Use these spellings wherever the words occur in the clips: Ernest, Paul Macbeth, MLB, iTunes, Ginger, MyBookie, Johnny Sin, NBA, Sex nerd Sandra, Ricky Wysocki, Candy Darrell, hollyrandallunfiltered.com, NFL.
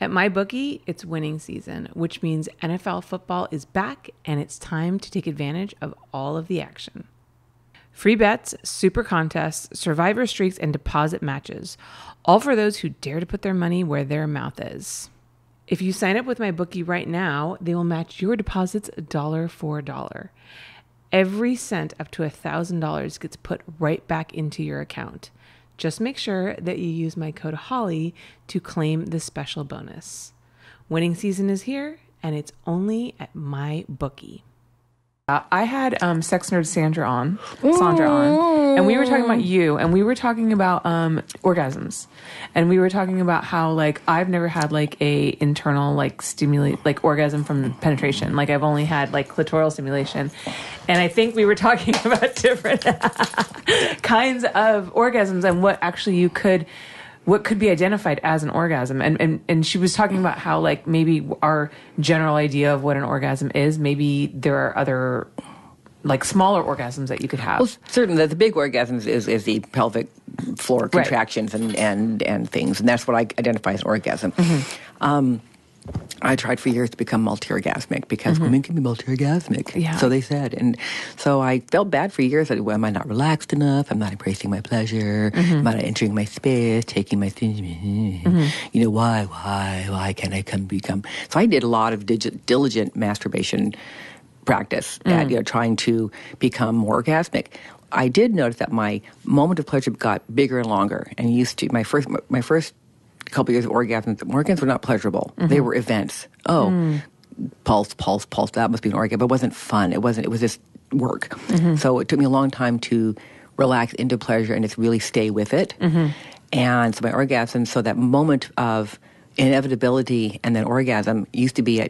At MyBookie, it's winning season, which means NFL football is back and it's time to take advantage of all of the action. Free bets, super contests, survivor streaks, and deposit matches, all for those who dare to put their money where their mouth is. If you sign up with MyBookie right now, they will match your deposits dollar for dollar. Every cent up to $1,000 gets put right back into your account. Just make sure that you use my code HOLLY to claim this special bonus. Winning season is here, and it's only at MyBookie. I had Sex Nerd Sandra on, and we were talking about you, and we were talking about orgasms, and we were talking about how like I've never had like a internal like stimulate like orgasm from penetration, like I've only had like clitoral stimulation, and I think we were talking about different kinds of orgasms and what actually you could. What could be identified as an orgasm. And she was talking about how, like, maybe our general idea of what an orgasm is, maybe there are other, like, smaller orgasms that you could have. Well, certainly the big orgasms is the pelvic floor contractions and things. And that's what I identify as an orgasm. Mm-hmm. I tried for years to become multi-orgasmic because women can be multi-orgasmic. Yeah. So they said. And so I felt bad for years. I said, well, am I not relaxed enough? I'm not embracing my pleasure. Am I not entering my space, taking my things? You know, why can't I become? So I did a lot of diligent masturbation practice at, you know, trying to become more orgasmic. I did notice that my moment of pleasure got bigger and longer. And used to, my first couple years of orgasms. Orgasms were not pleasurable. They were events. Pulse. That must be an orgasm. But it wasn't fun. It was just work. So it took me a long time to relax into pleasure and just really stay with it. And so my orgasm, so that moment of inevitability and then orgasm used to be a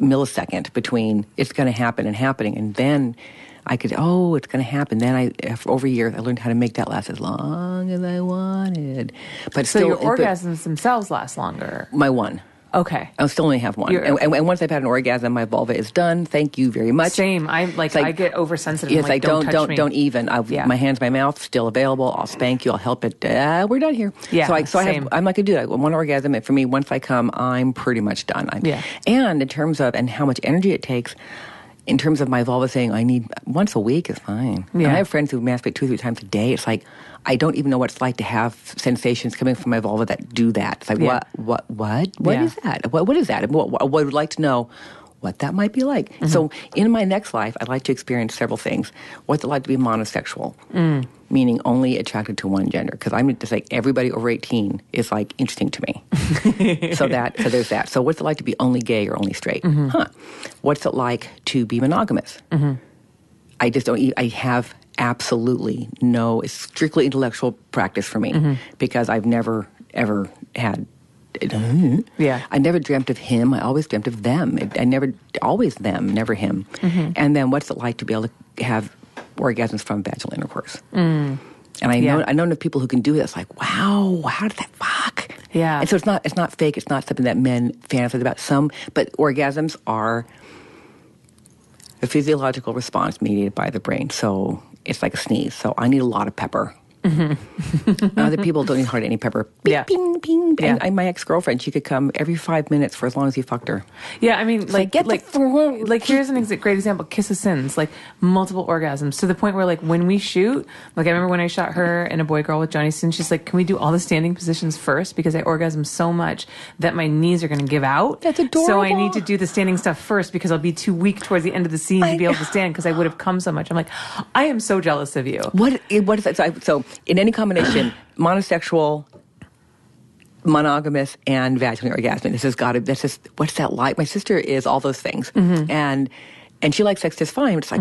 millisecond between it's going to happen and happening. And then I could, oh, it's going to happen. Then over years, I learned how to make that last as long as I wanted. But so still, your orgasms themselves last longer? My one. Okay. I still only have one. And once I've had an orgasm, my vulva is done. Thank you very much. Same. I get oversensitive. Yes, like, don't even. My hands, my mouth, still available. I'll spank you. I'll help it. We're done here. Yeah, I'm like a dude. One orgasm, for me, once I come, I'm pretty much done. And in terms of how much energy it takes, in terms of my vulva saying, I need once a week is fine. Yeah. And I have friends who masturbate 2 or 3 times a day. It's like, I don't even know what it's like to have sensations coming from my vulva that do that. It's like, what is that? What is that? I would like to know what that might be like. So in my next life, I'd like to experience several things. What's it like to be monosexual? Meaning only attracted to one gender. Because I'm just like, everybody over 18 is like interesting to me. So there's that. So what's it like to be only gay or only straight? What's it like to be monogamous? I just don't, I have absolutely no, it's strictly intellectual practice for me because I've never, ever had. I never dreamt of him. I always dreamt of them. Always them, never him. And then what's it like to be able to have orgasms from vaginal intercourse? And I know enough people who can do this. Like, wow, how did that fuck? Yeah. And so it's not fake. It's not something that men fantasize about. But orgasms are a physiological response mediated by the brain. So it's like a sneeze. So I need a lot of pepper. Other people don't need hardly any pepper. Bing, ping, ping. Yeah. And my ex-girlfriend, she could come every 5 minutes for as long as you fucked her. Yeah, I mean, here's a great example. Kiss of Sins, like multiple orgasms to the point where, like, when we shoot, like I remember when I shot her in A Boy Girl with Johnny Sin, she's like, can we do all the standing positions first because I orgasm so much that my knees are going to give out. That's adorable. So I need to do the standing stuff first because I'll be too weak towards the end of the scene to be able to stand because I would have come so much. I'm like, I am so jealous of you. What is that? So in any combination, monosexual, monogamous, and vaginal orgasmic. What's that like? My sister is all those things. And she likes sex just fine. It's like,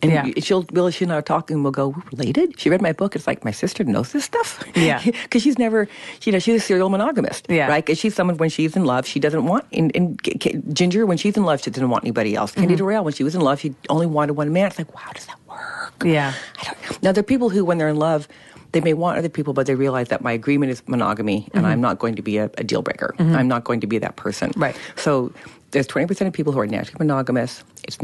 she and I are talking and we'll go, we're related? She read my book. It's like, my sister knows this stuff. Yeah. Because she's never, she's a serial monogamist. Yeah. Right? Because she's someone, when she's in love, she doesn't want, Ginger, when she's in love, she didn't want anybody else. Candy Darrell, when she was in love, she only wanted one man. It's like, wow, does that work? Yeah. I don't know. Now, there are people who, when they're in love, they may want other people, but they realize that my agreement is monogamy and I'm not going to be a deal breaker. I'm not going to be that person. Right. So There's 20% of people who are naturally monogamous. It's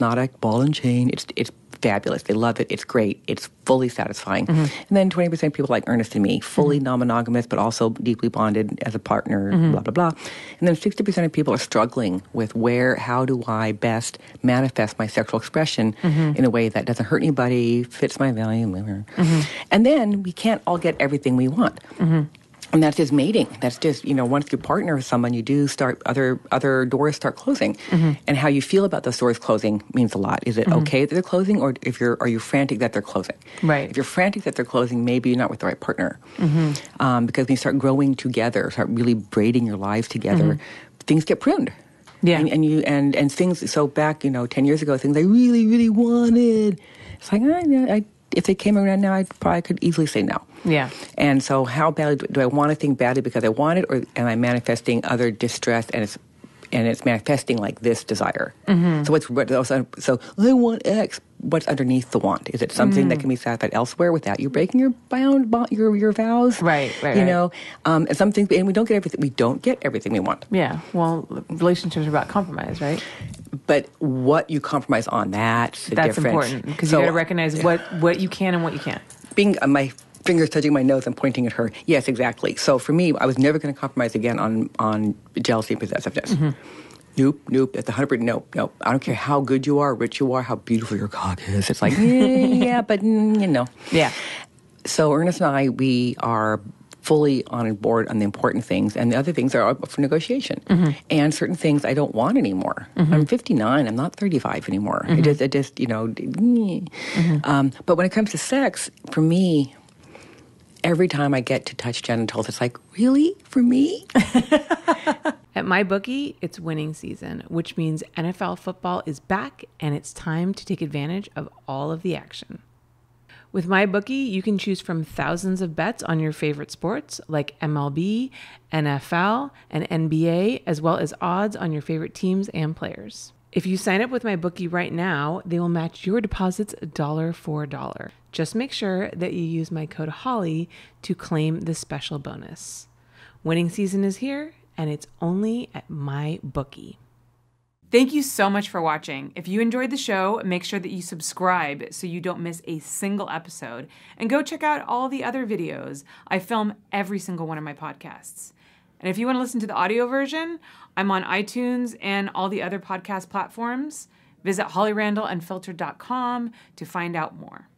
not a ball and chain. It's fabulous. They love it. It's great. It's fully satisfying. Mm-hmm. And then 20% of people like Ernest and me, fully mm-hmm. non-monogamous, but also deeply bonded as a partner, mm-hmm. blah, blah, blah. And then 60% of people are struggling with how do I best manifest my sexual expression mm-hmm. in a way that doesn't hurt anybody, fits my value, mm-hmm. And then we can't all get everything we want. Mm-hmm. And that's just mating. That's just, once you partner with someone, you do start, other doors start closing. Mm-hmm. And how you feel about those doors closing means a lot. Is it mm-hmm. okay that they're closing, or are you frantic that they're closing? Right. If you're frantic that they're closing, maybe you're not with the right partner. Mm-hmm. Because when you start growing together, start really braiding your lives together, mm-hmm. things get pruned. Yeah. And things, so back, 10 years ago, things I really, really wanted. It's like, if they came around now, I probably could easily say no. Yeah. And so how badly do I want a thing badly because I want it, or am I manifesting other distress and it's manifesting like this desire? Mm-hmm. So I want X. What's underneath the want? Is it something that can be satisfied elsewhere without you breaking your your vows? Right. And some things, and we don't get everything we want. Yeah. Well, relationships are about compromise, right? But what you compromise on, that's difference. Important, because you got to recognize what you can and what you can't. Being my fingers touching my nose and pointing at her. Yes, exactly. So for me, I was never going to compromise again on jealousy and possessiveness. Mm-hmm. Nope. That's 100%. Nope. I don't care how good you are, rich you are, how beautiful your cock is. It's like, but. Yeah. So Ernest and I, we are fully on board on the important things, and the other things are up for negotiation. Mm-hmm. And certain things I don't want anymore. Mm-hmm. I'm 59. I'm not 35 anymore. Mm-hmm. It just. Mm-hmm. But when it comes to sex, for me, every time I get to touch genitals, it's like, really? For me? At MyBookie, it's winning season, which means NFL football is back, and it's time to take advantage of all of the action. With MyBookie, you can choose from thousands of bets on your favorite sports like MLB, NFL, and NBA, as well as odds on your favorite teams and players. If you sign up with MyBookie right now, they will match your deposits dollar for dollar. Just make sure that you use my code HOLLY to claim this special bonus. Winning season is here, and it's only at MyBookie. Thank you so much for watching. If you enjoyed the show, make sure that you subscribe so you don't miss a single episode. And go check out all the other videos. I film every single one of my podcasts. And if you want to listen to the audio version, I'm on iTunes and all the other podcast platforms. Visit hollyrandallunfiltered.com to find out more.